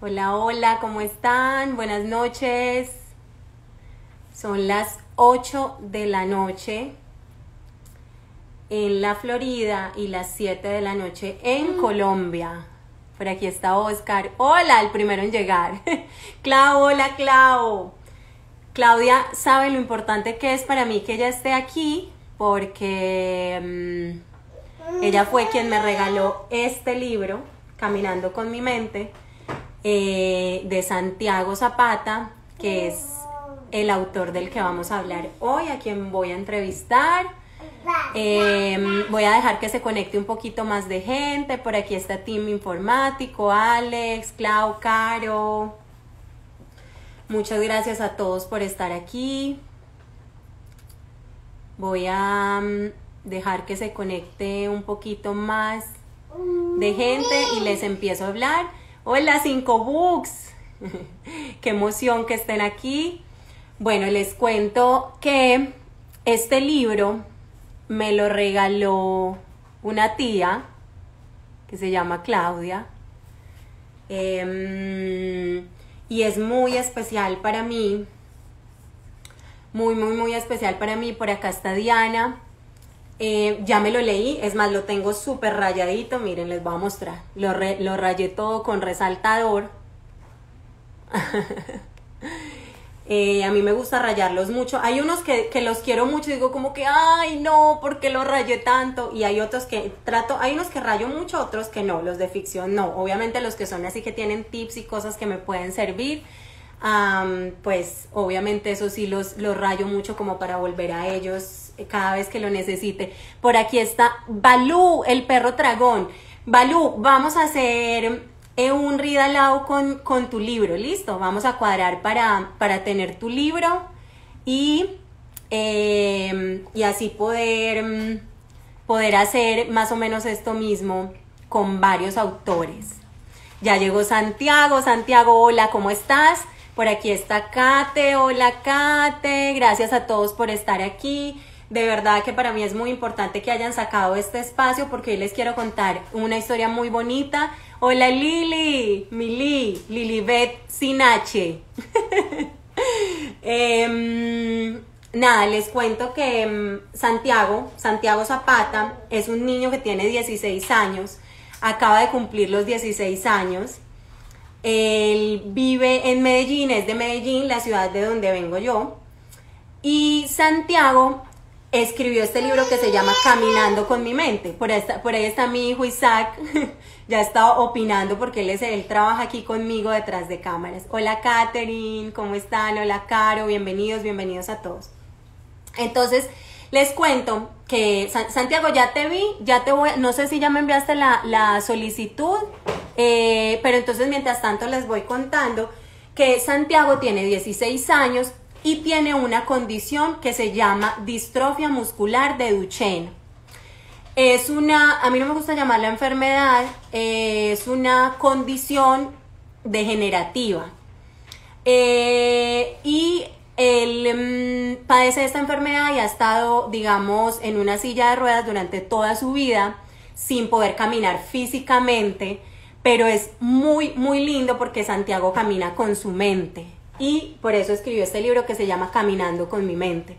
Hola, hola, ¿cómo están? Buenas noches. Son las 8 de la noche en la Florida y las 7 de la noche en Colombia. Por aquí está Oscar. Hola, el primero en llegar. Clau, hola, Clau. Claudia sabe lo importante que es para mí que ella esté aquí porque ella fue quien me regaló este libro, Caminando con mi mente, de Santiago Zapata, que es el autor del que vamos a hablar hoy, a quien voy a entrevistar. Voy a dejar que se conecte un poquito más de gente. Por aquí está Team Informático, Alex, Clau, Caro. Muchas gracias a todos por estar aquí. Voy a dejar que se conecte un poquito más de gente y les empiezo a hablar. Hola, 5 Books. Qué emoción que estén aquí. Bueno, les cuento que este libro me lo regaló una tía que se llama Claudia. Y es muy especial para mí. Muy, muy, muy especial para mí. Por acá está Diana. Ya me lo leí, es más, lo tengo súper rayadito, miren, les voy a mostrar, lo rayé todo con resaltador. A mí me gusta rayarlos mucho, hay unos que los quiero mucho, digo como que, ay no, ¿por qué los rayé tanto? Y hay otros que trato, hay unos que rayo mucho, otros que no, los de ficción no, obviamente los que son así que tienen tips y cosas que me pueden servir, pues obviamente eso sí los rayo mucho como para volver a ellos cada vez que lo necesite. Por aquí está Balú, el perro dragón. Balú, vamos a hacer un read aloud con tu libro, ¿listo? Vamos a cuadrar para tener tu libro y así poder hacer más o menos esto mismo con varios autores. Ya llegó Santiago. Santiago, hola, ¿cómo estás? Por aquí está Kate. Hola, Kate. Gracias a todos por estar aquí. De verdad que para mí es muy importante que hayan sacado este espacio porque hoy les quiero contar una historia muy bonita. Hola Lili, Lilibet Sinache. Nada, les cuento que Santiago Zapata es un niño que tiene 16 años, acaba de cumplir los 16 años. Él vive en Medellín, es de Medellín, la ciudad de donde vengo yo. Y Santiago escribió este libro que se llama Caminando con mi mente. Por ahí está mi hijo Isaac, ya está opinando porque él trabaja aquí conmigo detrás de cámaras. Hola Catherine, ¿cómo están? Hola Caro, bienvenidos, bienvenidos a todos. Entonces, les cuento que Santiago, ya te vi, ya te voy, no sé si ya me enviaste la solicitud, pero entonces mientras tanto les voy contando que Santiago tiene 16 años, y tiene una condición que se llama distrofia muscular de Duchenne. Es una, a mí no me gusta llamarla enfermedad, es una condición degenerativa. Y él padece esta enfermedad y ha estado, digamos, en una silla de ruedas durante toda su vida, sin poder caminar físicamente, pero es muy, muy lindo porque Santiago camina con su mente. Y por eso escribió este libro que se llama Caminando con mi mente.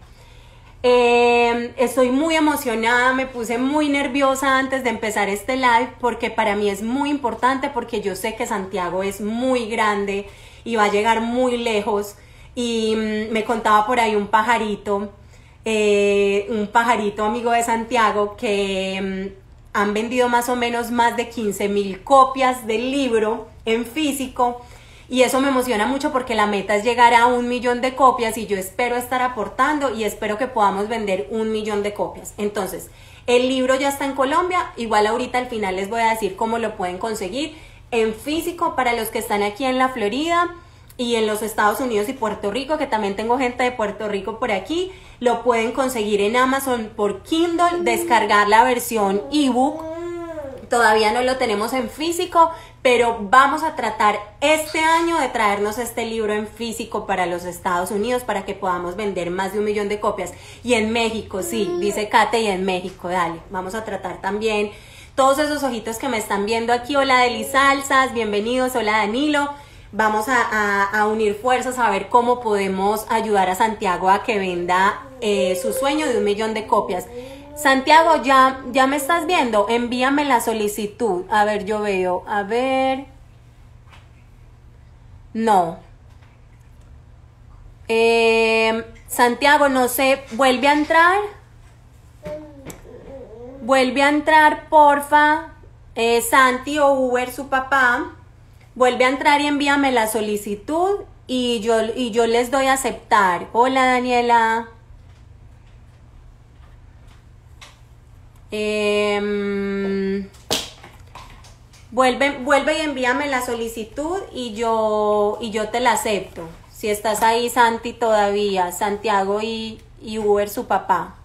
Estoy muy emocionada, me puse muy nerviosa antes de empezar este live porque para mí es muy importante porque yo sé que Santiago es muy grande y va a llegar muy lejos. Y me contaba por ahí un pajarito amigo de Santiago que han vendido más o menos más de 15.000 copias del libro en físico. Y eso me emociona mucho porque la meta es llegar a 1.000.000 de copias y yo espero estar aportando y espero que podamos vender 1.000.000 de copias. Entonces, el libro ya está en Colombia, igual ahorita al final les voy a decir cómo lo pueden conseguir en físico para los que están aquí en la Florida y en los Estados Unidos y Puerto Rico, que también tengo gente de Puerto Rico por aquí, lo pueden conseguir en Amazon por Kindle, descargar la versión ebook. Todavía no lo tenemos en físico, pero vamos a tratar este año de traernos este libro en físico para los Estados Unidos para que podamos vender más de 1.000.000 de copias. Y en México, sí, dice Kate, y en México, dale. Vamos a tratar también todos esos ojitos que me están viendo aquí. Hola Deli Salsas, bienvenidos, hola Danilo. Vamos a unir fuerzas a ver cómo podemos ayudar a Santiago a que venda su sueño de 1.000.000 de copias. Santiago, ya me estás viendo. Envíame la solicitud. A ver, yo veo. A ver. No. Santiago, no sé. Vuelve a entrar. Vuelve a entrar, porfa. Santi o Uber, su papá. Vuelve a entrar y envíame la solicitud y yo les doy a aceptar. Hola, Daniela. Vuelve y envíame la solicitud y yo te la acepto. Si estás ahí, Santi, todavía. Santiago y Uber, su papá.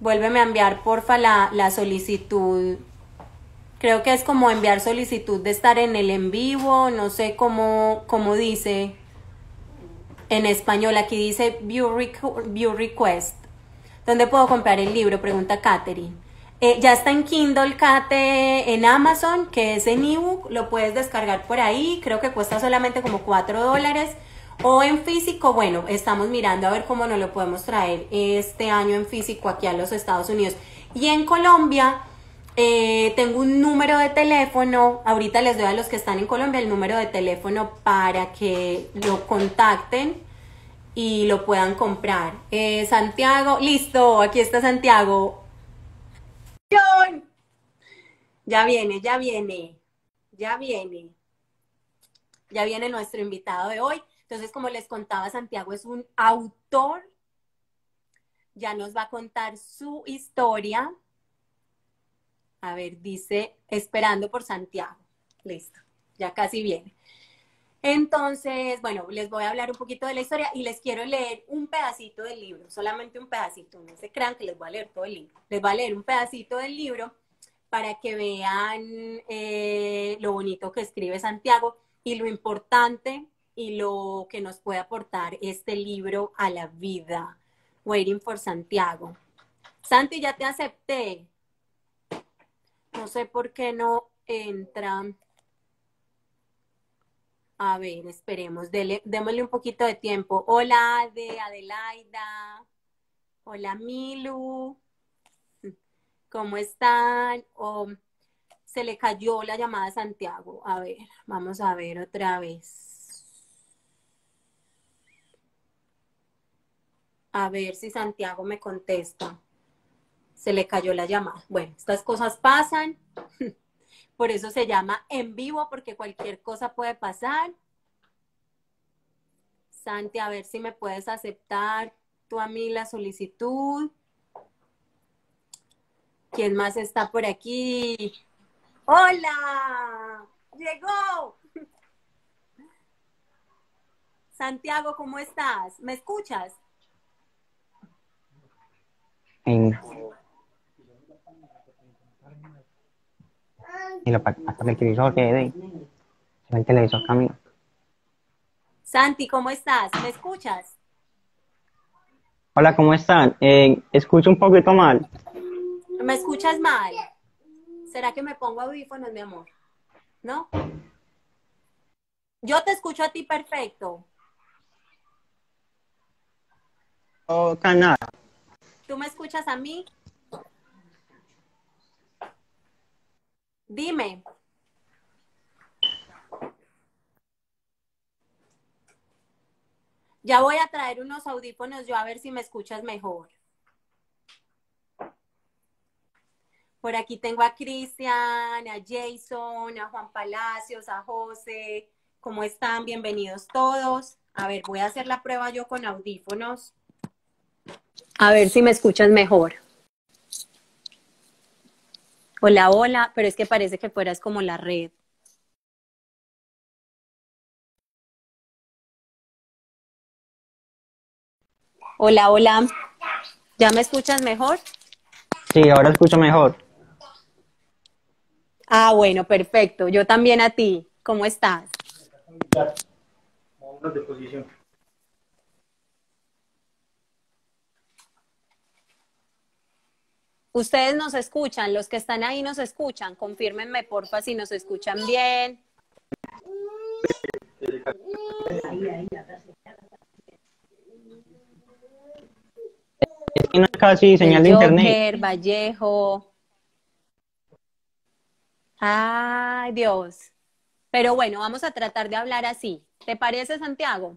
Vuélveme a enviar, porfa, la solicitud. Creo que es como enviar solicitud de estar en el en vivo, no sé cómo dice en español. Aquí dice view request. ¿Dónde puedo comprar el libro? Pregunta Katherine. Ya está en Kindle, Kate, en Amazon, que es en ebook. Lo puedes descargar por ahí. Creo que cuesta solamente como $4. O en físico, bueno, estamos mirando a ver cómo nos lo podemos traer este año en físico aquí a los Estados Unidos. Y en Colombia... tengo un número de teléfono, ahorita les doy a los que están en Colombia el número de teléfono para que lo contacten y lo puedan comprar. Santiago, listo, aquí está Santiago. John, ya viene nuestro invitado de hoy. Entonces, como les contaba, Santiago es un autor, ya nos va a contar su historia. A ver, dice, esperando por Santiago. Listo, ya casi viene. Entonces, bueno, les voy a hablar un poquito de la historia y les quiero leer un pedacito del libro, solamente un pedacito. No se crean que les voy a leer todo el libro. Les voy a leer un pedacito del libro para que vean lo bonito que escribe Santiago y lo importante y lo que nos puede aportar este libro a la vida. Waiting for Santiago. Santi, ya te acepté. No sé por qué no entra. A ver, esperemos. Démosle un poquito de tiempo. Hola, de Adelaida. Hola, Milu. ¿Cómo están? Oh, se le cayó la llamada a Santiago. A ver, vamos a ver otra vez. A ver si Santiago me contesta. Se le cayó la llamada. Bueno, estas cosas pasan. Por eso se llama en vivo, porque cualquier cosa puede pasar. Santi, a ver si me puedes aceptar tú a mí la solicitud. ¿Quién más está por aquí? ¡Hola! ¡Llegó! Santiago, ¿cómo estás? ¿Me escuchas? Sí. Y lo hasta el televisor que de el televisor camino. Santi, ¿cómo estás? ¿Me escuchas? Hola, ¿cómo están? Escucho un poquito mal. ¿Me escuchas mal? ¿Será que me pongo audífonos, mi amor? ¿No? Yo te escucho a ti perfecto. Oh, canal. ¿Tú me escuchas a mí? Dime. Ya voy a traer unos audífonos yo a ver si me escuchas mejor. Por aquí tengo a Cristian, a Jason, a Juan Palacios, a José. ¿Cómo están? Bienvenidos todos. A ver, voy a hacer la prueba yo con audífonos. A ver si me escuchas mejor. Hola, hola, pero es que parece que fueras como la red. Hola, hola. ¿Ya me escuchas mejor? Sí, ahora escucho mejor. Ah, bueno, perfecto. Yo también a ti. ¿Cómo estás? De posición. Ustedes nos escuchan, los que están ahí nos escuchan. Confírmenme, porfa, si nos escuchan bien. Es que no es casi señal de Joker, internet. Vallejo. Ay, Dios. Pero bueno, vamos a tratar de hablar así. ¿Te parece, Santiago?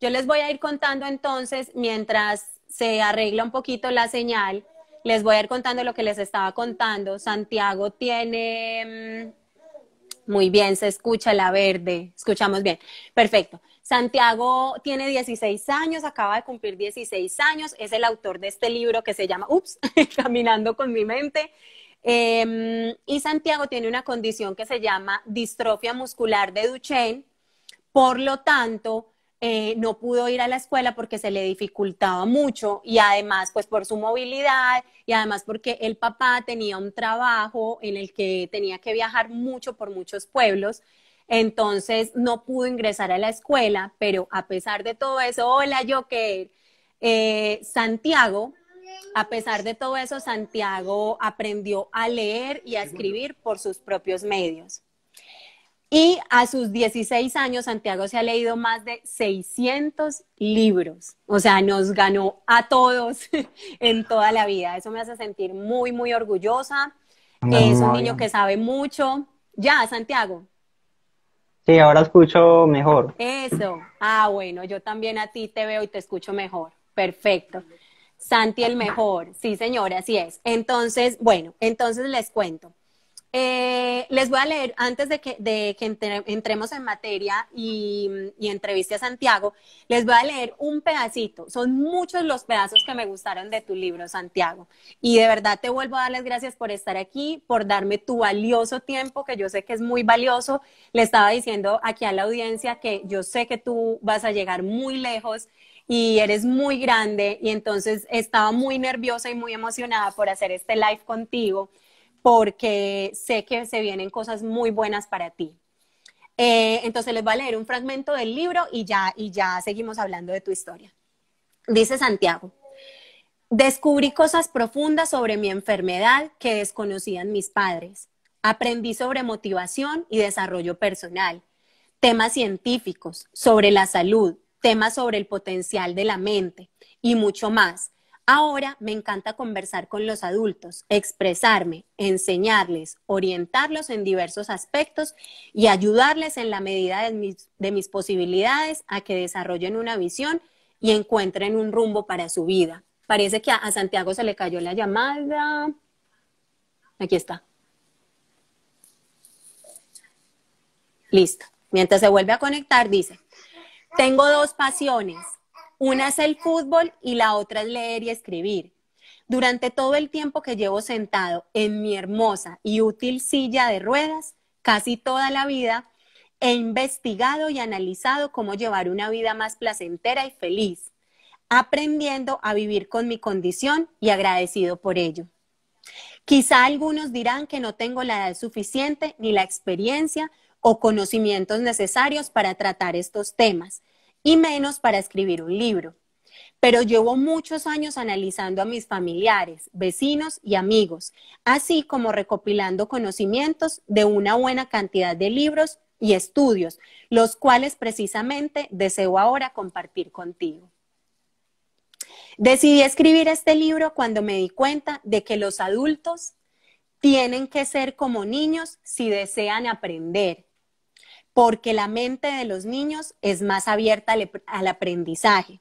Yo les voy a ir contando entonces, mientras se arregla un poquito la señal, les voy a ir contando lo que les estaba contando. Santiago tiene... Muy bien, se escucha la verde. Escuchamos bien. Perfecto. Santiago tiene 16 años, acaba de cumplir 16 años. Es el autor de este libro que se llama, Caminando con mi mente. Y Santiago tiene una condición que se llama distrofia muscular de Duchenne, por lo tanto no pudo ir a la escuela porque se le dificultaba mucho y además pues por su movilidad y además porque el papá tenía un trabajo en el que tenía que viajar mucho por muchos pueblos, entonces no pudo ingresar a la escuela, pero a pesar de todo eso, hola Joker, Santiago... A pesar de todo eso, Santiago aprendió a leer y a escribir por sus propios medios. Y a sus 16 años, Santiago se ha leído más de 600 libros. O sea, nos ganó a todos en toda la vida. Eso me hace sentir muy, muy orgullosa. Es un niño que sabe mucho. Ya, Santiago. Sí, ahora escucho mejor. Eso. Ah, bueno, yo también a ti te veo y te escucho mejor. Perfecto. Santi el mejor, sí señora, así es. Entonces, bueno, entonces les cuento. Les voy a leer, antes de que entremos en materia y entreviste a Santiago, les voy a leer un pedacito. Son muchos los pedazos que me gustaron de tu libro, Santiago. Y de verdad te vuelvo a dar las gracias por estar aquí, por darme tu valioso tiempo, que yo sé que es muy valioso. Le estaba diciendo aquí a la audiencia que yo sé que tú vas a llegar muy lejos y eres muy grande, y entonces estaba muy nerviosa y muy emocionada por hacer este live contigo, porque sé que se vienen cosas muy buenas para ti. Entonces les voy a leer un fragmento del libro y ya seguimos hablando de tu historia. Dice Santiago, descubrí cosas profundas sobre mi enfermedad que desconocían mis padres. Aprendí sobre motivación y desarrollo personal, temas científicos, sobre la salud, temas sobre el potencial de la mente y mucho más. Ahora me encanta conversar con los adultos, expresarme, enseñarles, orientarlos en diversos aspectos y ayudarles en la medida de mis posibilidades a que desarrollen una visión y encuentren un rumbo para su vida. Parece que a Santiago se le cayó la llamada. Aquí está. Listo. Mientras se vuelve a conectar, dice... Tengo dos pasiones, una es el fútbol y la otra es leer y escribir. Durante todo el tiempo que llevo sentado en mi hermosa y útil silla de ruedas, casi toda la vida, he investigado y analizado cómo llevar una vida más placentera y feliz, aprendiendo a vivir con mi condición y agradecido por ello. Quizá algunos dirán que no tengo la edad suficiente ni la experiencia o conocimientos necesarios para tratar estos temas, y menos para escribir un libro. Pero llevo muchos años analizando a mis familiares, vecinos y amigos, así como recopilando conocimientos de una buena cantidad de libros y estudios, los cuales precisamente deseo ahora compartir contigo. Decidí escribir este libro cuando me di cuenta de que los adultos tienen que ser como niños si desean aprender, porque la mente de los niños es más abierta al aprendizaje.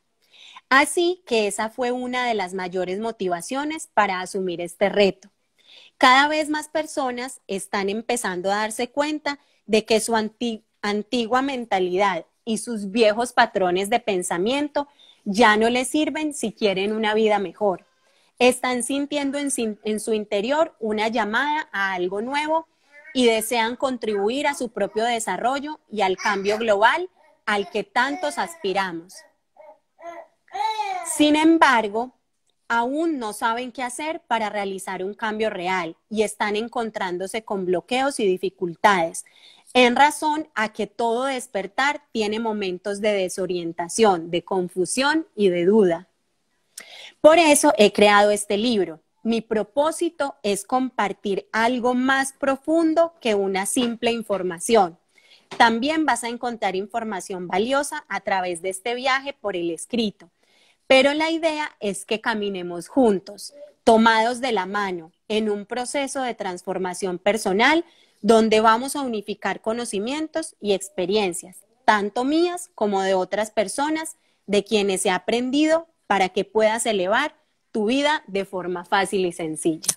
Así que esa fue una de las mayores motivaciones para asumir este reto. Cada vez más personas están empezando a darse cuenta de que su antigua mentalidad y sus viejos patrones de pensamiento ya no les sirven si quieren una vida mejor. Están sintiendo en su interior una llamada a algo nuevo y desean contribuir a su propio desarrollo y al cambio global al que tantos aspiramos. Sin embargo, aún no saben qué hacer para realizar un cambio real y están encontrándose con bloqueos y dificultades, en razón a que todo despertar tiene momentos de desorientación, de confusión y de duda. Por eso he creado este libro. Mi propósito es compartir algo más profundo que una simple información, También vas a encontrar información valiosa a través de este viaje por el escrito. Pero la idea es que caminemos juntos, tomados de la mano, en un proceso de transformación personal donde vamos a unificar conocimientos y experiencias, tanto mías como de otras personas, de quienes he aprendido, para que puedas elevar tu vida de forma fácil y sencilla.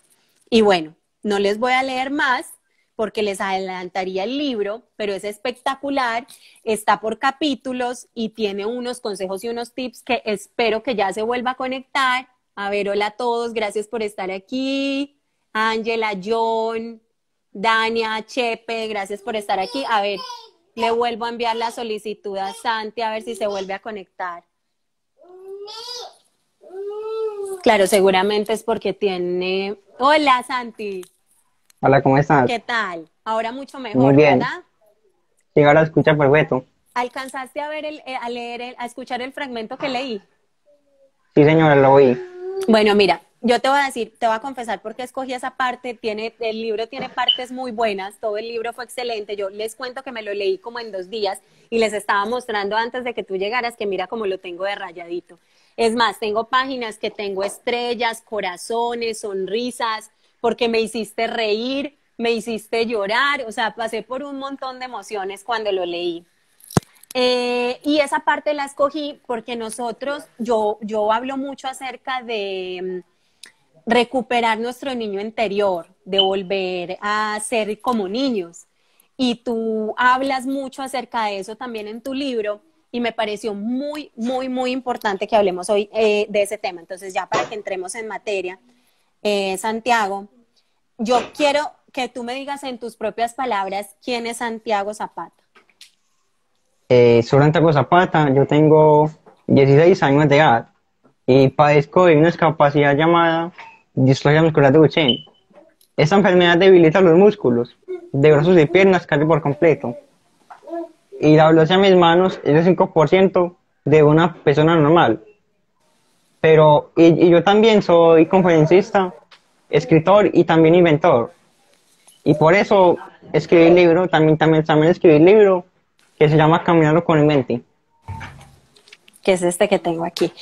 Y bueno, no les voy a leer más porque les adelantaría el libro, pero es espectacular, está por capítulos y tiene unos consejos y unos tips que espero que ya se vuelva a conectar. A ver, hola a todos, gracias por estar aquí. Ángela, John, Dania, Chepe, gracias por estar aquí. A ver, le vuelvo a enviar la solicitud a Santi, a ver si se vuelve a conectar. Claro, seguramente es porque tiene... Hola, Santi. Hola, ¿cómo estás? ¿Qué tal? Ahora mucho mejor, muy bien, ¿verdad? Sí, ahora escucha perfecto. ¿Alcanzaste a ver a escuchar el fragmento que leí? Sí, señora, lo oí. Bueno, mira, yo te voy a decir, te voy a confesar por qué escogí esa parte. El libro tiene partes muy buenas, todo el libro fue excelente. Yo les cuento que me lo leí como en 2 días y les estaba mostrando antes de que tú llegaras que mira cómo lo tengo de rayadito. Es más, tengo páginas que tengo estrellas, corazones, sonrisas, porque me hiciste reír, me hiciste llorar, o sea, pasé por un montón de emociones cuando lo leí. Y esa parte la escogí porque nosotros, yo hablo mucho acerca de recuperar nuestro niño interior, de volver a ser como niños. Y tú hablas mucho acerca de eso también en tu libro. Y me pareció muy, muy, muy importante que hablemos hoy de ese tema. Entonces, ya para que entremos en materia, Santiago, yo quiero que tú me digas en tus propias palabras, ¿quién es Santiago Zapata? Soy Santiago Zapata, yo tengo 16 años de edad y padezco de una discapacidad llamada distrofia muscular de Duchenne. Esta enfermedad debilita los músculos de brazos y piernas casi por completo. Y la velocidad de mis manos es el 5% de una persona normal. Pero, y yo también soy conferencista, escritor y también inventor. Y por eso escribí el libro, también escribí el libro que se llama Caminando con mi mente. Que es este que tengo aquí.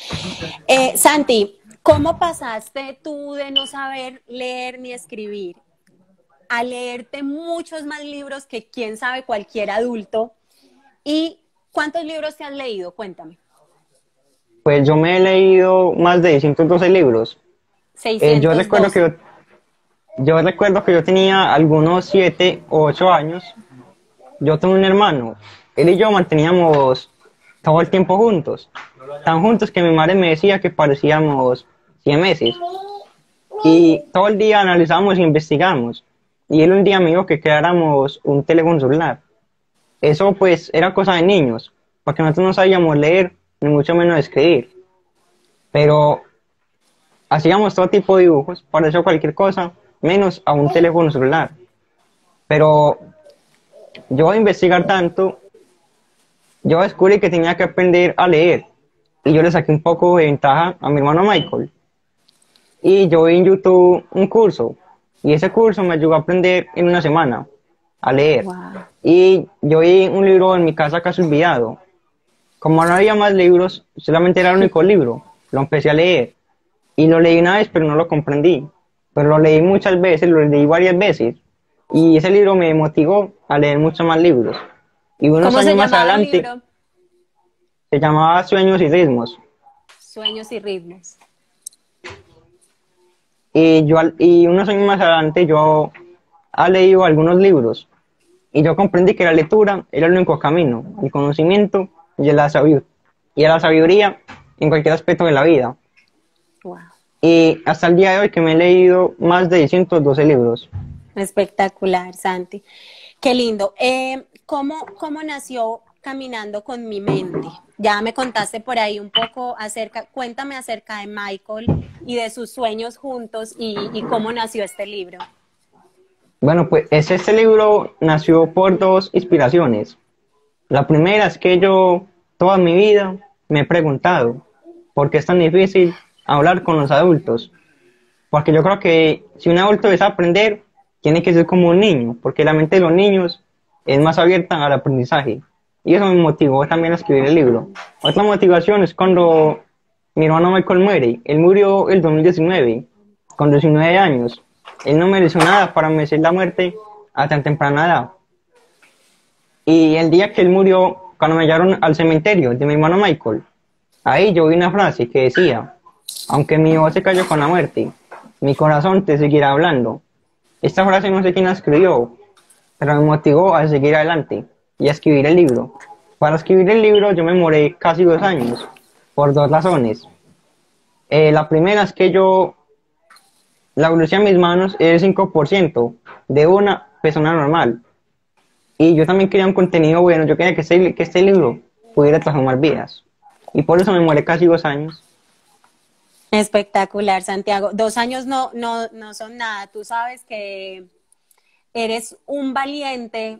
Santi, ¿cómo pasaste tú de no saber leer ni escribir a leerte muchos más libros que quién sabe cualquier adulto? ¿Y cuántos libros te has leído? Cuéntame. Pues yo me he leído más de 612 libros. 612. Yo recuerdo que yo tenía algunos 7 o 8 años. Yo tengo un hermano. Él y yo manteníamos todo el tiempo juntos. Tan juntos que mi madre me decía que parecíamos 100 meses. Y todo el día analizábamos e investigamos. Y él un día me dijo que creáramos un teléfono celular. Eso pues era cosa de niños, porque nosotros no sabíamos leer, ni mucho menos escribir. Pero hacíamos todo tipo de dibujos, para eso cualquier cosa, menos a un teléfono celular. Pero yo a investigar tanto, yo descubrí que tenía que aprender a leer. Y yo le saqué un poco de ventaja a mi hermano Michael. Y yo vi en YouTube un curso, y ese curso me ayudó a aprender en una semana a leer. Wow. Y yo vi un libro en mi casa casi olvidado. Como no había más libros, solamente era el único libro, lo empecé a leer. Y lo leí una vez, pero no lo comprendí. Pero lo leí muchas veces, lo leí varias veces. Y ese libro me motivó a leer muchos más libros. Y unos años más adelante, se llamaba Sueños y Ritmos. Sueños y Ritmos. Y unos años más adelante yo he leído algunos libros. Y yo comprendí que la lectura era el único camino, el conocimiento y la sabiduría en cualquier aspecto de la vida. Wow. Y hasta el día de hoy que me he leído más de 612 libros. Espectacular, Santi. Qué lindo. ¿Cómo nació Caminando con mi mente? Ya me contaste por ahí un poco acerca, cuéntame acerca de Michael y de sus sueños juntos y cómo nació este libro. Bueno, pues este libro nació por 2 inspiraciones. La primera es que yo toda mi vida me he preguntado por qué es tan difícil hablar con los adultos. Porque yo creo que si un adulto desea aprender, tiene que ser como un niño, porque la mente de los niños es más abierta al aprendizaje. Y eso me motivó también a escribir el libro. Otra motivación es cuando mi hermano Michael muere. Él murió el 2019, con 19 años. Él no mereció nada para merecer la muerte a tan temprana edad. Y el día que él murió, cuando me llevaron al cementerio de mi hermano Michael, ahí yo vi una frase que decía: aunque mi voz se cayó con la muerte, mi corazón te seguirá hablando. Esta frase no sé quién la escribió, pero me motivó a seguir adelante y a escribir el libro. Para escribir el libro yo me demoré casi 2 años, por 2 razones. La primera es que la velocidad en mis manos es el 5% de una persona normal. Y yo también quería un contenido bueno, yo quería que este libro pudiera transformar vidas. Y por eso me demoré casi 2 años. Espectacular, Santiago. 2 años no son nada. Tú sabes que eres un valiente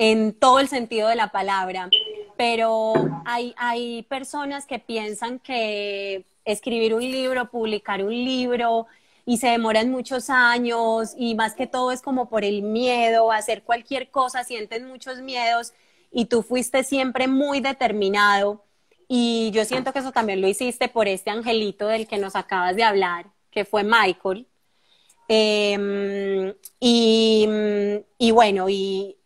en todo el sentido de la palabra, pero hay personas que piensan que escribir un libro, publicar un libro, y se demoran muchos años, y más que todo es como por el miedo, hacer cualquier cosa, sienten muchos miedos, y tú fuiste siempre muy determinado. Y yo siento que eso también lo hiciste por este angelito del que nos acabas de hablar, que fue Michael. Y bueno, y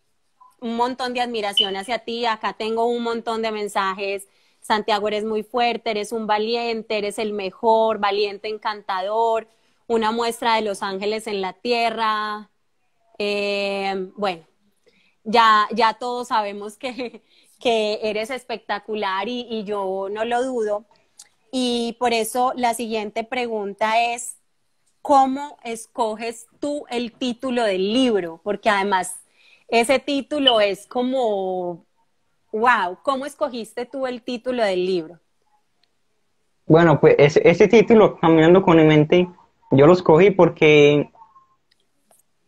un montón de admiración hacia ti. Acá tengo un montón de mensajes. Santiago, eres muy fuerte, eres un valiente, eres el mejor, valiente, encantador, una muestra de los ángeles en la tierra. Bueno, ya todos sabemos que eres espectacular y yo no lo dudo. Y por eso la siguiente pregunta es: ¿cómo escoges tú el título del libro? Porque además ese título es como wow. ¿Cómo escogiste tú el título del libro? Bueno, pues ese título, Caminando con mi mente, yo lo escogí porque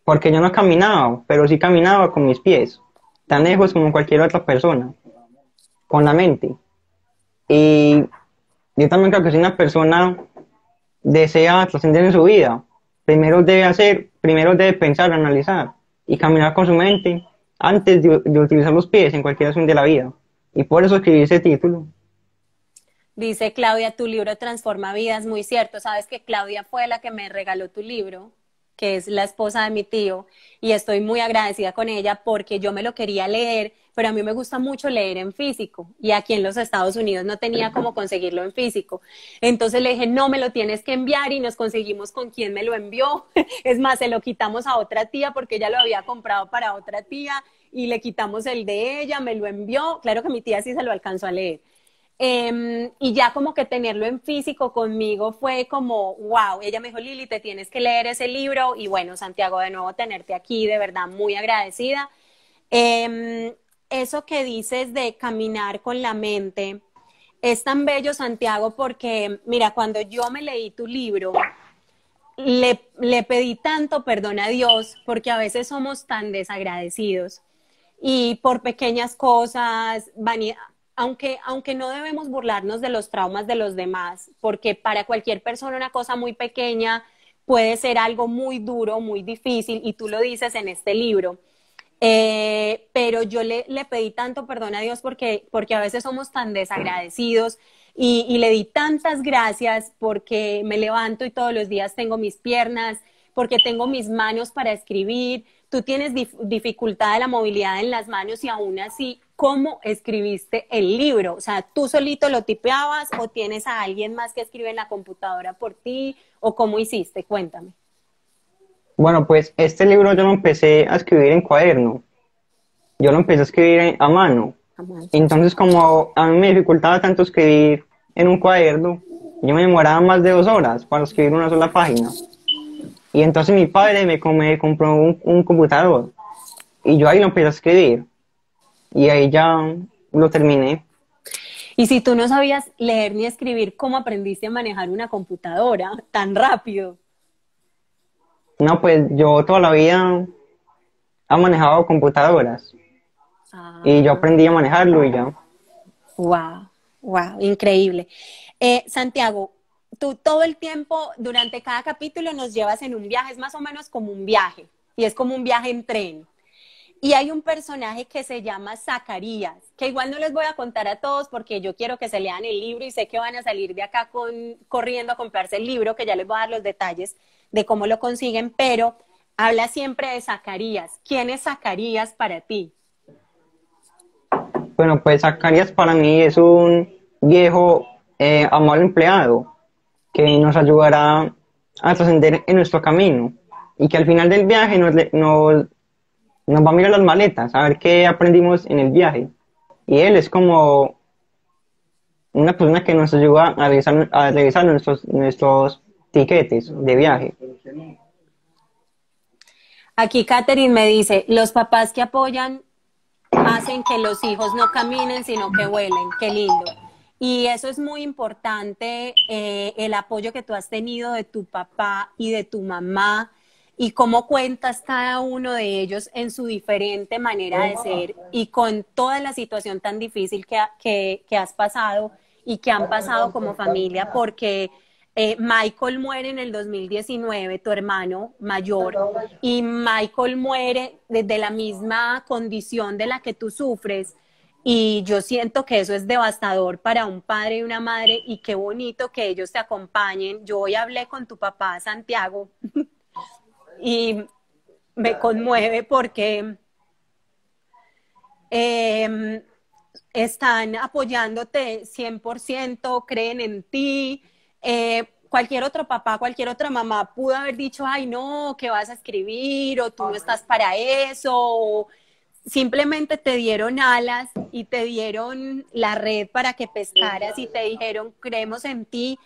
yo no caminaba, pero sí caminaba con mis pies, tan lejos como cualquier otra persona, con la mente. Y yo también creo que si una persona desea trascender en su vida, primero debe pensar, analizar y caminar con su mente antes de utilizar los pies en cualquier acción de la vida. Y por eso escribí ese título. Dice Claudia, tu libro transforma vidas. Muy cierto. Sabes que Claudia fue la que me regaló tu libro, que es la esposa de mi tío, y estoy muy agradecida con ella porque yo me lo quería leer, pero a mí me gusta mucho leer en físico, y aquí en los Estados Unidos no tenía cómo conseguirlo en físico. Entonces le dije, no, me lo tienes que enviar, y nos conseguimos con quien me lo envió. Es más, se lo quitamos a otra tía porque ella lo había comprado para otra tía, y le quitamos el de ella, me lo envió. Claro que mi tía sí se lo alcanzó a leer. Y ya como que tenerlo en físico conmigo fue como wow. Ella me dijo, Lili, te tienes que leer ese libro. Y bueno, Santiago, de nuevo tenerte aquí, de verdad muy agradecida. Eso que dices de caminar con la mente es tan bello, Santiago, porque mira, cuando yo me leí tu libro le pedí tanto perdón a Dios, porque a veces somos tan desagradecidos y por pequeñas cosas, vanidad. Aunque no debemos burlarnos de los traumas de los demás, porque para cualquier persona una cosa muy pequeña puede ser algo muy duro, muy difícil, y tú lo dices en este libro. Pero yo le pedí tanto perdón a Dios porque a veces somos tan desagradecidos, y le di tantas gracias porque me levanto y todos los días tengo mis piernas, porque tengo mis manos para escribir. Tú tienes dificultad de la movilidad en las manos, y aún así, ¿cómo escribiste el libro? O sea, ¿tú solito lo tipeabas o tienes a alguien más que escribe en la computadora por ti? ¿O cómo hiciste? Cuéntame. Bueno, pues este libro yo lo empecé a escribir en cuaderno. Yo lo empecé a escribir a mano. Entonces, como a mí me dificultaba tanto escribir en un cuaderno, yo me demoraba más de 2 horas para escribir una sola página. Y entonces mi padre me compró un computador, y yo ahí lo empecé a escribir, y ahí ya lo terminé. Y si tú no sabías leer ni escribir, ¿cómo aprendiste a manejar una computadora tan rápido? No, pues yo toda la vida he manejado computadoras, y yo aprendí a manejarlo y ya. Wow, wow, increíble. Santiago, tú todo el tiempo, durante cada capítulo, nos llevas en un viaje. Es más o menos como un viaje, y es como un viaje en tren. Y hay un personaje que se llama Zacarías, que igual no les voy a contar a todos porque yo quiero que se lean el libro y sé que van a salir de acá corriendo a comprarse el libro, que ya les voy a dar los detalles de cómo lo consiguen, pero habla siempre de Zacarías. ¿Quién es Zacarías para ti? Bueno, pues Zacarías para mí es un viejo amable empleado que nos ayudará a trascender en nuestro camino y que al final del viaje nos va a mirar las maletas, a ver qué aprendimos en el viaje. Y él es como una persona que nos ayuda a revisar nuestros tiquetes de viaje. Aquí Catherine me dice, los papás que apoyan hacen que los hijos no caminen, sino que vuelen. Qué lindo. Y eso es muy importante, el apoyo que tú has tenido de tu papá y de tu mamá, y cómo cuentas cada uno de ellos en su diferente manera de ser y con toda la situación tan difícil que has pasado y que han pasado como familia, porque Michael muere en el 2019, tu hermano mayor, y Michael muere desde la misma condición de la que tú sufres, y yo siento que eso es devastador para un padre y una madre, y qué bonito que ellos te acompañen. Yo hoy hablé con tu papá, Santiago, y me conmueve porque están apoyándote 100%, creen en ti. Cualquier otro papá, cualquier otra mamá pudo haber dicho, ay no, ¿qué vas a escribir? O tú no estás para eso. O simplemente te dieron alas y te dieron la red para que pescaras y te dijeron, creemos en ti.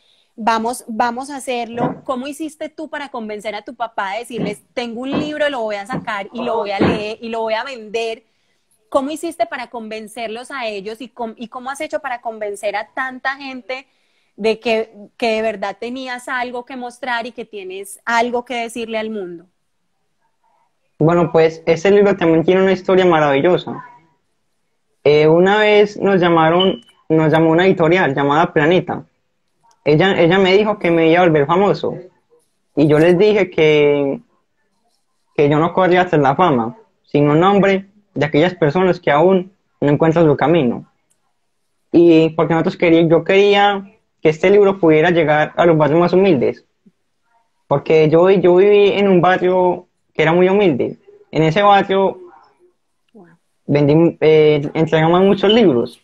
Vamos a hacerlo. ¿Cómo hiciste tú para convencer a tu papá de decirles, tengo un libro, lo voy a sacar y lo voy a leer y lo voy a vender? ¿Cómo hiciste para convencerlos a ellos y cómo has hecho para convencer a tanta gente de que de verdad tenías algo que mostrar y que tienes algo que decirle al mundo? Bueno, pues ese libro también tiene una historia maravillosa. Una vez nos llamó una editorial llamada Planeta. Ella me dijo que me iba a volver famoso y yo les dije que yo no corría hacia la fama, sino un nombre de aquellas personas que aún no encuentran su camino. Y porque yo quería que este libro pudiera llegar a los barrios más humildes, porque yo viví en un barrio que era muy humilde. En ese barrio entregamos muchos libros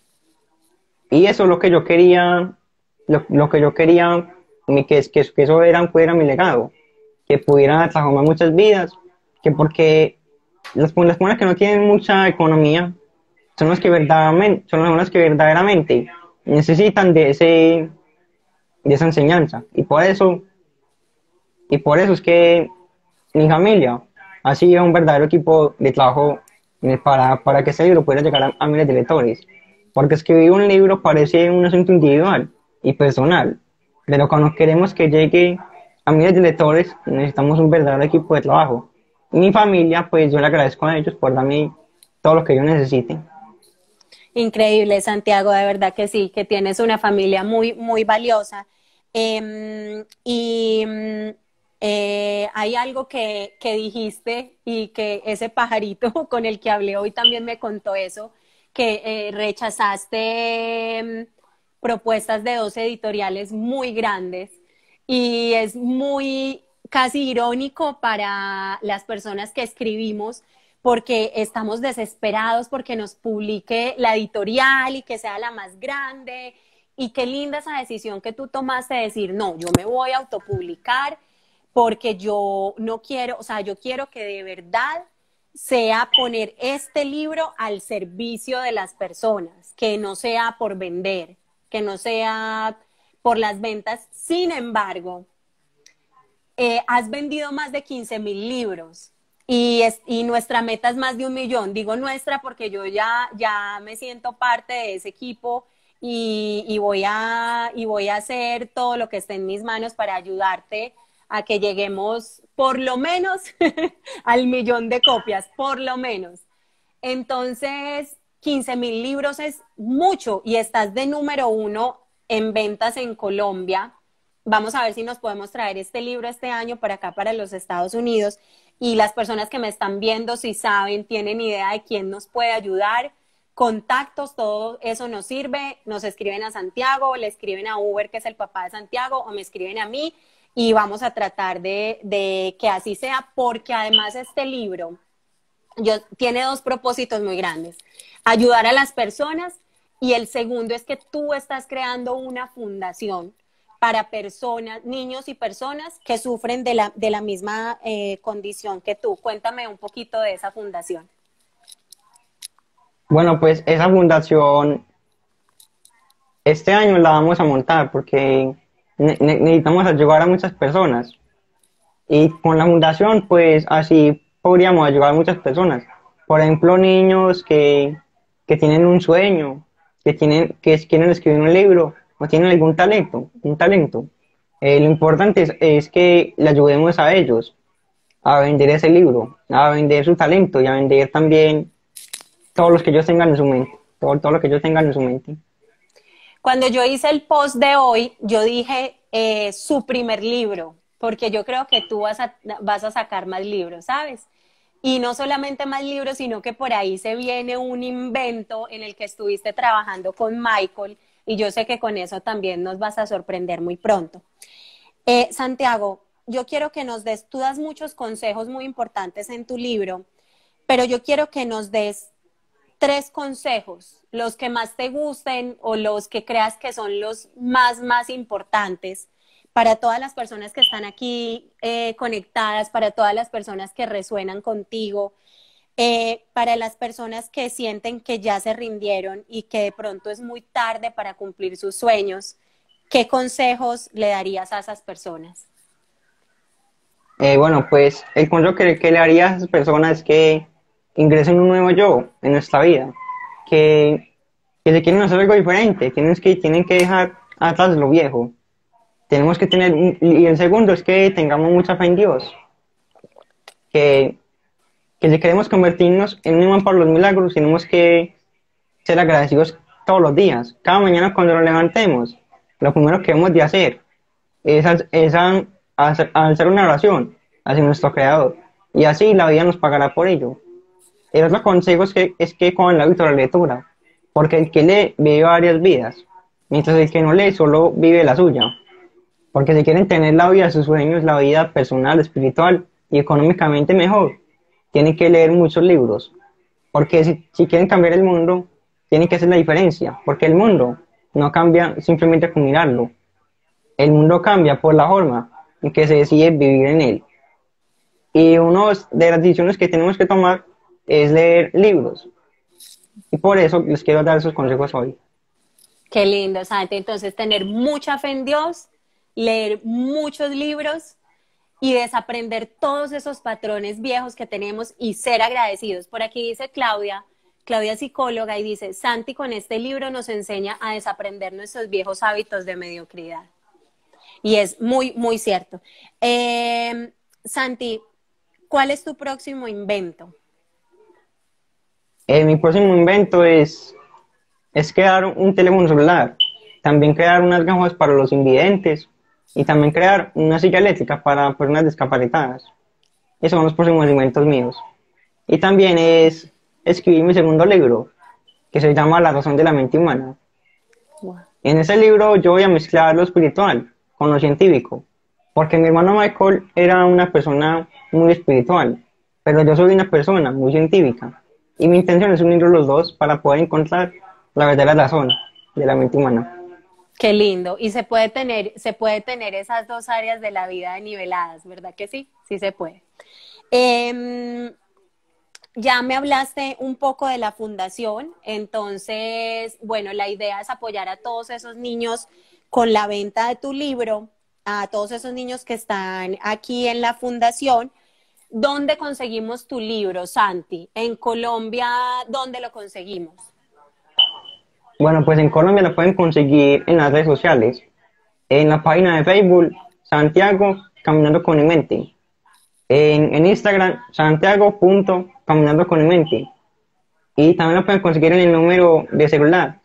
y eso es lo que yo quería. Lo que yo quería, que eso fuera mi legado, que pudiera transformar muchas vidas, que porque las personas que no tienen mucha economía son las que verdaderamente necesitan de esa enseñanza. Y por eso es que mi familia ha sido un verdadero equipo de trabajo para que ese libro pudiera llegar a miles de lectores, porque escribir un libro parece un asunto individual y personal, pero cuando queremos que llegue a miles de lectores necesitamos un verdadero equipo de trabajo. Mi familia, pues yo le agradezco a ellos por darme todo lo que yo necesite. Increíble, Santiago, de verdad que sí, que tienes una familia muy, muy valiosa. Hay algo que dijiste y que ese pajarito con el que hablé hoy también me contó eso, que rechazaste propuestas de 2 editoriales muy grandes, y es muy casi irónico para las personas que escribimos porque estamos desesperados porque nos publique la editorial y que sea la más grande. Y qué linda esa decisión que tú tomaste de decir, no, yo me voy a autopublicar porque yo no quiero, o sea, yo quiero que de verdad sea poner este libro al servicio de las personas, que no sea por vender, que no sea por las ventas. Sin embargo, has vendido más de 15.000 libros y nuestra meta es más de 1.000.000. Digo nuestra porque yo ya me siento parte de ese equipo y voy a hacer todo lo que esté en mis manos para ayudarte a que lleguemos por lo menos al 1.000.000 de copias, por lo menos. Entonces, 15.000 libros es mucho y estás de número 1 en ventas en Colombia. Vamos a ver si nos podemos traer este libro este año para acá, para los Estados Unidos. y las personas que me están viendo, si saben, tienen idea de quién nos puede ayudar, contactos, todo eso nos sirve, nos escriben a Santiago, le escriben a Uber, que es el papá de Santiago, o me escriben a mí, y vamos a tratar de que así sea, porque además este libro tiene dos propósitos muy grandes, ayudar a las personas, y el segundo es que tú estás creando una fundación para personas, niños y personas que sufren de la misma condición que tú. Cuéntame un poquito de esa fundación. Bueno, pues esa fundación este año la vamos a montar porque necesitamos ayudar a muchas personas. Y con la fundación, pues así podríamos ayudar a muchas personas. Por ejemplo, niños que tienen un sueño, que quieren escribir un libro o tienen algún talento. Lo importante es que le ayudemos a ellos a vender ese libro, a vender su talento y a vender también todos los que ellos tengan en su mente, todo lo que ellos tengan en su mente. Cuando yo hice el post de hoy, yo dije su primer libro, porque yo creo que tú vas a sacar más libros, ¿sabes? Y no solamente más libros, sino que por ahí se viene un invento en el que estuviste trabajando con Michael, y yo sé que con eso también nos vas a sorprender muy pronto. Santiago, yo quiero que nos des, tú das muchos consejos muy importantes en tu libro, pero yo quiero que nos des 3 consejos, los que más te gusten o los que creas que son los más importantes para todas las personas que están aquí conectadas, para todas las personas que resuenan contigo, para las personas que sienten que ya se rindieron y que de pronto es muy tarde para cumplir sus sueños. ¿Qué consejos le darías a esas personas? Bueno, pues el consejo que le haría a esas personas es que ingresen un nuevo yo en nuestra vida, que si quieren hacer algo diferente, tienen que dejar atrás lo viejo. Tenemos que tener, y el segundo es que tengamos mucha fe en Dios, que si queremos convertirnos en un imán para los milagros, tenemos que ser agradecidos todos los días. Cada mañana cuando nos levantemos, lo primero que hemos de hacer es hacer una oración hacia nuestro Creador, y así la vida nos pagará por ello. El otro consejo es que con el hábito de la lectura, porque el que lee vive varias vidas, mientras el que no lee solo vive la suya. Porque si quieren tener la vida de sus sueños, la vida personal, espiritual y económicamente mejor, tienen que leer muchos libros. Porque si quieren cambiar el mundo, tienen que hacer la diferencia, porque el mundo no cambia simplemente con mirarlo. El mundo cambia por la forma en que se decide vivir en él. Y una de las decisiones que tenemos que tomar es leer libros, y por eso les quiero dar esos consejos hoy. Qué lindo, Santi. Entonces, tener mucha fe en Dios, leer muchos libros y desaprender todos esos patrones viejos que tenemos y ser agradecidos. Por aquí dice Claudia es psicóloga y dice: Santi, con este libro nos enseña a desaprender nuestros viejos hábitos de mediocridad. Y es muy, muy cierto. Santi, ¿cuál es tu próximo invento? Mi próximo invento es crear un teléfono celular, también crear unas gafas para los invidentes y también crear una silla eléctrica para personas discapacitadas. Esos son los próximos inventos míos. Y también es escribir mi segundo libro, que se llama La razón de la mente humana. Wow. En ese libro yo voy a mezclar lo espiritual con lo científico, porque mi hermano Michael era una persona muy espiritual, pero yo soy una persona muy científica. Y mi intención es unir los dos para poder encontrar la verdadera razón de la mente humana. Qué lindo. Y se puede tener esas dos áreas de la vida niveladas, ¿verdad que sí? Sí se puede. Ya me hablaste un poco de la fundación. Entonces, bueno, la idea es apoyar a todos esos niños con la venta de tu libro, a todos esos niños que están aquí en la fundación. ¿Dónde conseguimos tu libro, Santi? En Colombia, ¿dónde lo conseguimos? Bueno, pues en Colombia lo pueden conseguir en las redes sociales. En la página de Facebook, Santiago Caminando con mi mente. En Instagram, santiago.caminandoconmimente. Y también lo pueden conseguir en el número de celular,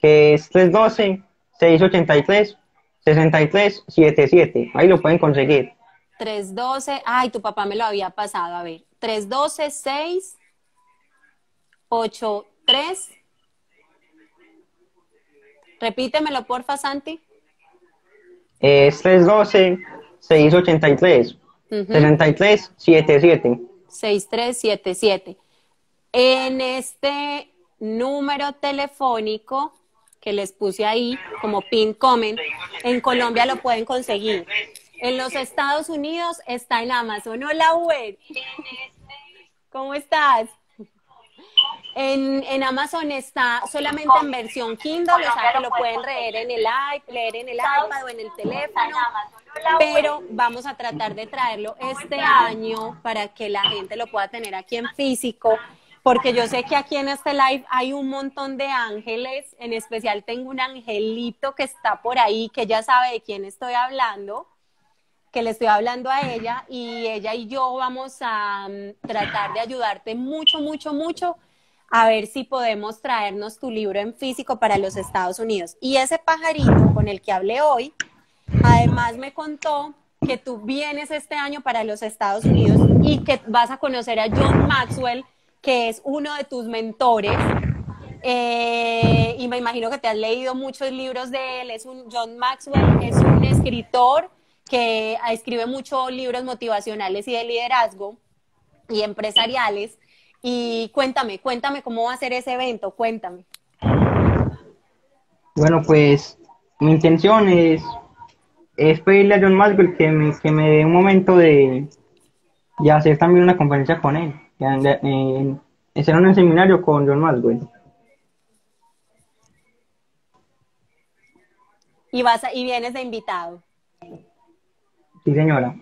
que es 312-683-6377. Ahí lo pueden conseguir. 312, ay, tu papá me lo había pasado, a ver, 312, 6, 8, 3, repítemelo porfa, Santi. Es 312, 683, 63, 77. 6377. En este número telefónico que les puse ahí como pin comment, en Colombia lo pueden conseguir. En los Estados Unidos está en Amazon. Hola, web. ¿Cómo estás? En Amazon está solamente en versión Kindle, o sea que lo pueden leer en el iPad o en el teléfono, pero vamos a tratar de traerlo este año para que la gente lo pueda tener aquí en físico, porque yo sé que aquí en este live hay un montón de ángeles, en especial tengo un angelito que está por ahí, que ya sabe de quién estoy hablando, que le estoy hablando a ella y yo vamos a tratar de ayudarte mucho, mucho, mucho, a ver si podemos traernos tu libro en físico para los Estados Unidos. Y ese pajarito con el que hablé hoy, además me contó que tú vienes este año para los Estados Unidos y que vas a conocer a John Maxwell, que es uno de tus mentores, y me imagino que te has leído muchos libros de él. John Maxwell es un escritor que escribe muchos libros motivacionales y de liderazgo y empresariales. Y cuéntame cómo va a ser ese evento, cuéntame. Bueno, pues mi intención es pedirle a John Maxwell que me dé un momento de hacer también una conferencia con él, hacer un seminario con John Maxwell. Y vienes de invitado. Sí, señora.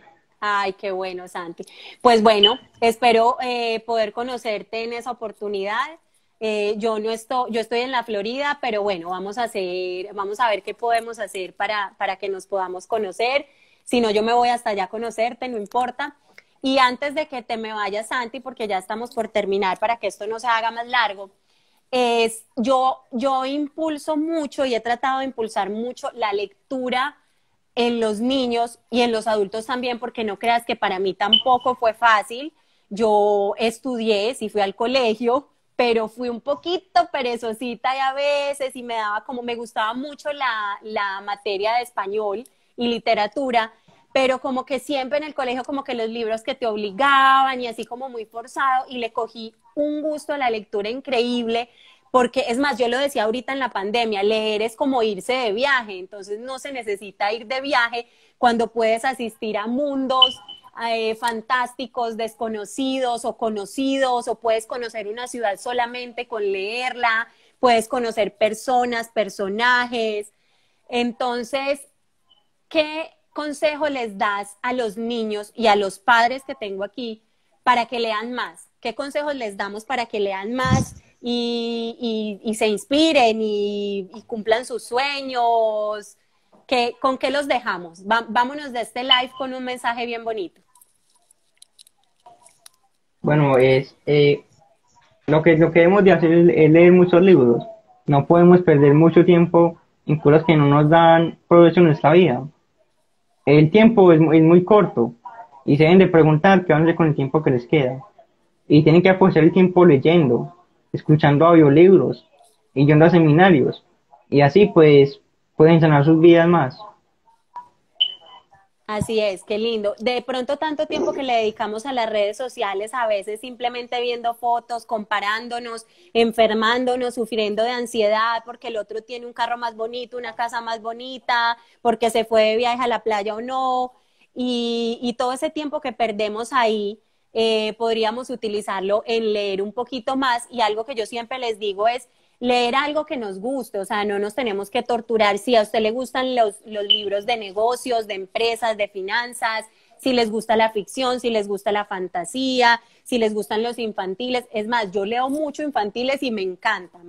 Ay, qué bueno, Santi. Pues bueno, espero poder conocerte en esa oportunidad. Yo estoy en la Florida, pero bueno, vamos a ver qué podemos hacer para que nos podamos conocer. Si no, yo me voy hasta allá a conocerte, no importa. Y antes de que te me vayas, Santi, porque ya estamos por terminar para que esto no se haga más largo, yo impulso mucho y he tratado de impulsar mucho la lectura en los niños y en los adultos también, porque no creas que para mí tampoco fue fácil. Yo estudié, sí fui al colegio, pero fui un poquito perezosita y a veces, y me gustaba mucho la materia de español y literatura, pero como que siempre en el colegio como que los libros que te obligaban y así como muy forzado, y le cogí un gusto a la lectura increíble. Porque, es más, yo lo decía ahorita en la pandemia, leer es como irse de viaje, entonces no se necesita ir de viaje cuando puedes asistir a mundos fantásticos, desconocidos o conocidos, o puedes conocer una ciudad solamente con leerla, puedes conocer personas, personajes. Entonces, ¿qué consejo les das a los niños y a los padres que tengo aquí para que lean más? ¿Qué consejos les damos para que lean más? Y se inspiren y cumplan sus sueños. ¿Con qué los dejamos? Vámonos de este live con un mensaje bien bonito. Bueno, lo que debemos de hacer es leer muchos libros. No podemos perder mucho tiempo en cosas que no nos dan provecho en nuestra vida. El tiempo es muy corto y se deben de preguntar qué van a hacer con el tiempo que les queda. Y tienen que aprovechar el tiempo leyendo, escuchando audiolibros y yendo a seminarios, y así pues pueden sanar sus vidas más. Así es, qué lindo. De pronto tanto tiempo que le dedicamos a las redes sociales, a veces simplemente viendo fotos, comparándonos, enfermándonos, sufriendo de ansiedad porque el otro tiene un carro más bonito, una casa más bonita, porque se fue de viaje a la playa o no, y todo ese tiempo que perdemos ahí, podríamos utilizarlo en leer un poquito más. Y algo que yo siempre les digo es leer algo que nos guste, o sea, no nos tenemos que torturar. Si a usted le gustan los libros de negocios, de empresas, de finanzas, si les gusta la ficción, si les gusta la fantasía, si les gustan los infantiles. Es más, yo leo mucho infantiles y me encanta.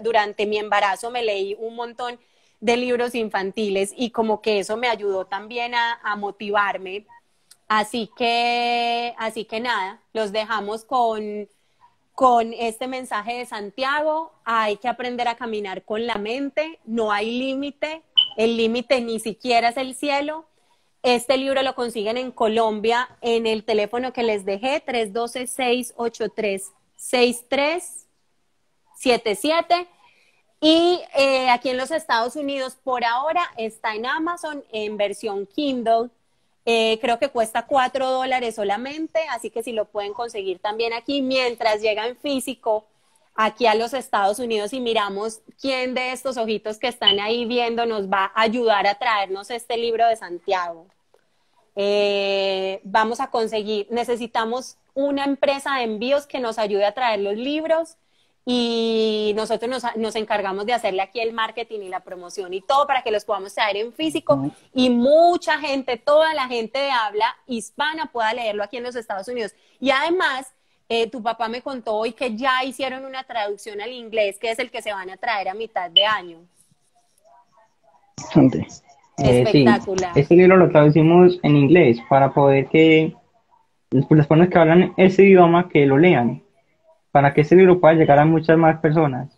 Durante mi embarazo me leí un montón de libros infantiles y como que eso me ayudó también a motivarme. Así que nada, los dejamos con este mensaje de Santiago. Hay que aprender a caminar con la mente, no hay límite, el límite ni siquiera es el cielo, Este libro lo consiguen en Colombia en el teléfono que les dejé, 312-683-6377. Y aquí en los Estados Unidos por ahora está en Amazon en versión Kindle. Creo que cuesta $4 solamente, así que si lo pueden conseguir también aquí, mientras llega en físico aquí a los Estados Unidos y miramos quién de estos ojitos que están ahí viendo nos va a ayudar a traernos este libro de Santiago. Vamos a conseguir, necesitamos una empresa de envíos que nos ayude a traer los libros y nosotros nos encargamos de hacerle aquí el marketing y la promoción y todo para que los podamos traer en físico y mucha gente, toda la gente de habla hispana pueda leerlo aquí en los Estados Unidos. Y además, tu papá me contó hoy que ya hicieron una traducción al inglés, que es el que se van a traer a mitad de año. Espectacular. Sí, este libro lo traducimos en inglés para poder que las personas que hablan ese idioma que lo lean, para que ese libro pueda llegar a muchas más personas.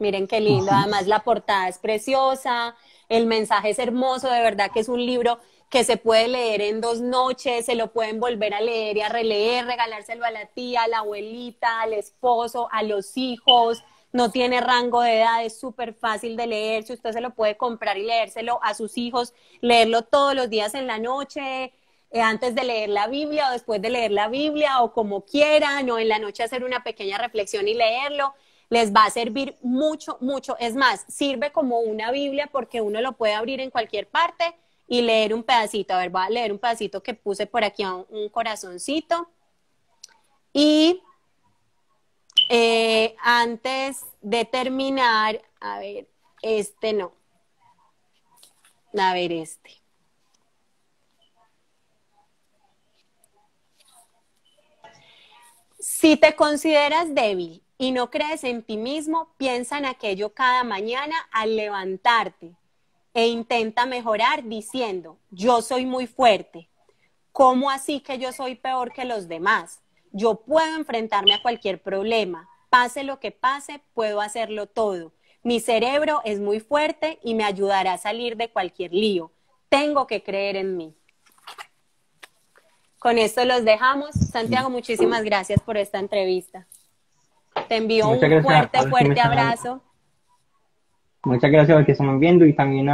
Miren qué lindo, además la portada es preciosa, el mensaje es hermoso, de verdad que es un libro que se puede leer en 2 noches, se lo pueden volver a leer y a releer, regalárselo a la tía, a la abuelita, al esposo, a los hijos, no tiene rango de edad, es súper fácil de leer, si usted se lo puede comprar y leérselo a sus hijos, leerlo todos los días en la noche, antes de leer la Biblia o después de leer la Biblia o como quieran, o en la noche hacer una pequeña reflexión y leerlo, les va a servir mucho, mucho, es más, sirve como una Biblia porque uno lo puede abrir en cualquier parte y leer un pedacito. A ver, voy a leer un pedacito que puse por aquí, un corazoncito. Y antes de terminar, a ver, este no. A ver, este. Si te consideras débil y no crees en ti mismo, piensa en aquello cada mañana al levantarte. E intenta mejorar diciendo, yo soy muy fuerte, ¿cómo así que yo soy peor que los demás? Yo puedo enfrentarme a cualquier problema, pase lo que pase, puedo hacerlo todo. Mi cerebro es muy fuerte y me ayudará a salir de cualquier lío. Tengo que creer en mí. Con esto los dejamos. Santiago, muchísimas gracias por esta entrevista. Te envío un fuerte, fuerte abrazo. Muchas gracias a los que estamos viendo y también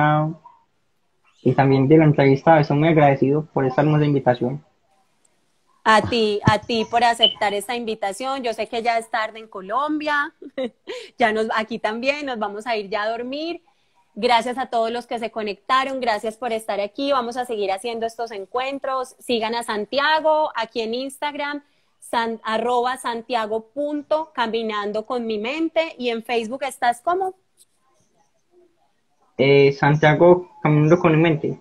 de la entrevista. Estoy muy agradecido por esta hermosa invitación. A ti por aceptar esta invitación. Yo sé que ya es tarde en Colombia. Aquí también nos vamos a ir ya a dormir. Gracias a todos los que se conectaron. Gracias por estar aquí. Vamos a seguir haciendo estos encuentros. Sigan a Santiago aquí en Instagram. @santiago.caminando con mi mente. Y en Facebook estás como... Santiago Caminando con mi mente.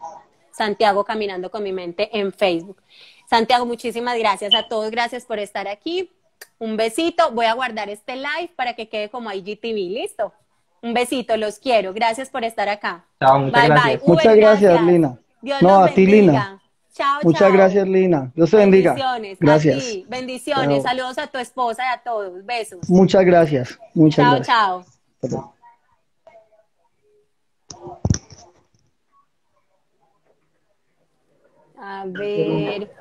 Santiago Caminando con mi mente en Facebook. Santiago, muchísimas gracias a todos. Gracias por estar aquí. Un besito. Voy a guardar este live para que quede como IGTV. ¿Listo? Un besito. Los quiero. Gracias por estar acá. Chao, muchas gracias. Bye. Muchas gracias, Lina. Dios los bendiga. A ti, Lina. Chao, muchas gracias, Lina. Dios te bendiga. Bendiciones. Gracias. A ti. Bendiciones. Chao. Saludos a tu esposa y a todos. Besos. Muchas gracias. Muchas gracias. Chao, chao. A ver.